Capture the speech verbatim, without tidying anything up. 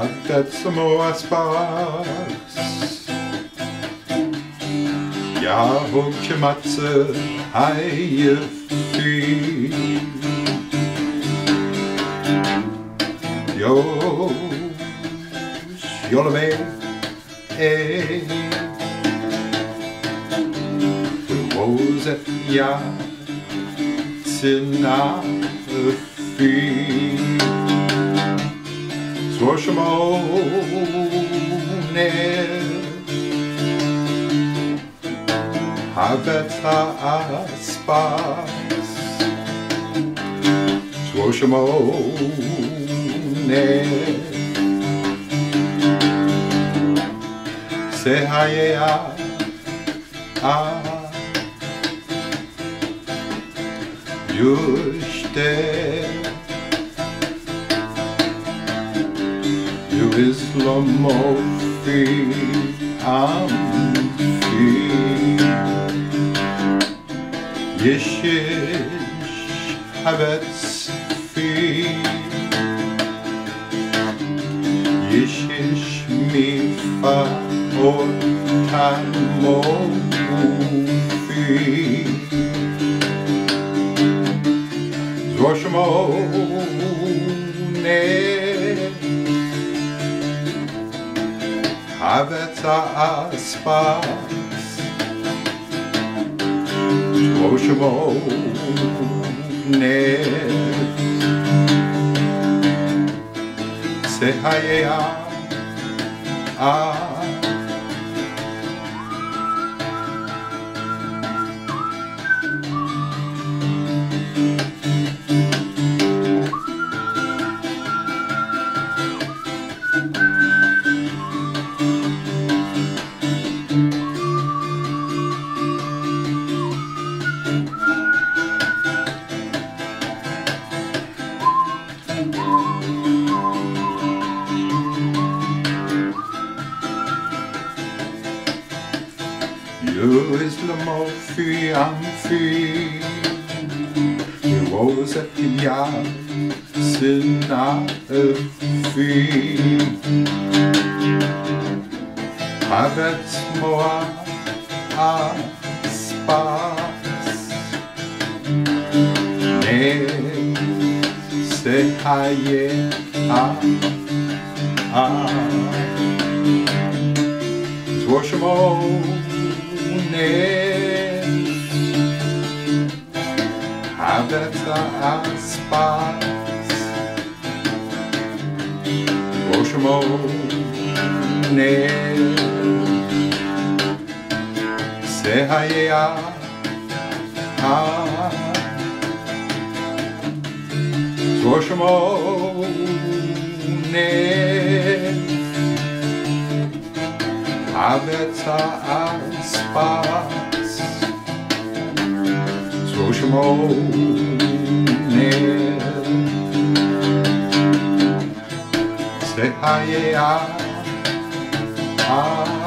altijd samoa sparks. Ja, hondje matze, haie fie. Jo, jolle eh. De roze, ja, tina fie. Zwoshemone Habeta aspas. Zwoshemone Sehayea A Yushte Islam of Amfi Yeshish Habets Fi Yeshish Mifa Otamo Fi Zwoshmone Habeta aspas, Zwoshemone Sehayea A Yo is le mot fui amfui, je was het ja, sina fui. Habet moa aspas, ne se haye a a. Zwoshemone Habeta aspas, Zwoshemone Sehayea A Zwoshemone Habeta aspas, Zwoshemone Sehayea A.